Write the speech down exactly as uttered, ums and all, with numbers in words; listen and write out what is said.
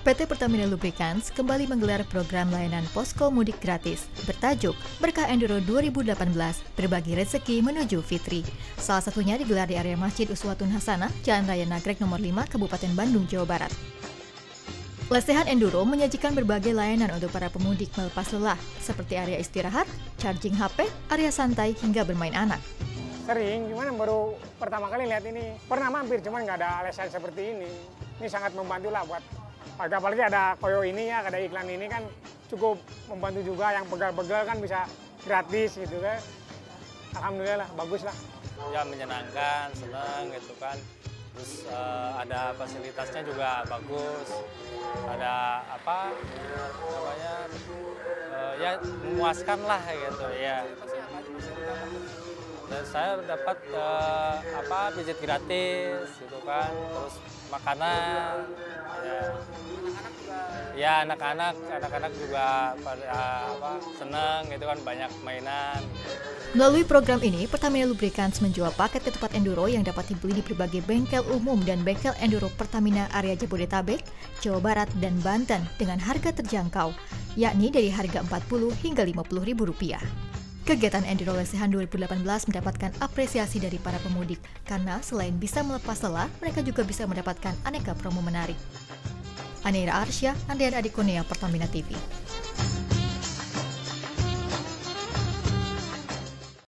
P T Pertamina Lubrikans kembali menggelar program layanan posko mudik gratis bertajuk Berkah Enduro dua ribu delapan belas Berbagi Rezeki Menuju Fitri. Salah satunya digelar di area Masjid Uswatun Hasana, Jalan Raya Nagrek nomor lima, Kabupaten Bandung, Jawa Barat. Lesehan Enduro menyajikan berbagai layanan untuk para pemudik melepas lelah, seperti area istirahat, charging H P, area santai, hingga bermain anak. Sering, gimana baru pertama kali lihat ini. Pernah mampir, cuman nggak ada lesehan seperti ini. Ini sangat membantu lah buat apalagi ada Koyo ini ya, ada iklan ini kan cukup membantu juga, yang pegal-pegal kan bisa gratis gitu kan. Alhamdulillah, bagus lah. Ya menyenangkan, seneng gitu kan. Terus uh, ada fasilitasnya juga bagus. Ada apa namanya? Uh, ya memuaskan lah gitu ya. Dan saya dapat uh, apa pijit gratis gitu kan, terus makanan ya. Ya anak-anak anak-anak juga pada apa seneng gitu kan, banyak mainan. Melalui program ini, Pertamina Lubrikans menjual paket ketupat enduro yang dapat dibeli di berbagai bengkel umum dan bengkel enduro Pertamina area Jabodetabek, Jawa Barat, dan Banten dengan harga terjangkau, yakni dari harga empat puluh ribu rupiah hingga lima puluh ribu rupiah. Kegiatan Enduro Lesehan dua ribu delapan belas mendapatkan apresiasi dari para pemudik karena selain bisa melepas lelah, mereka juga bisa mendapatkan aneka promo menarik. Arsya, Andrian Adikonea, Pertamina T V.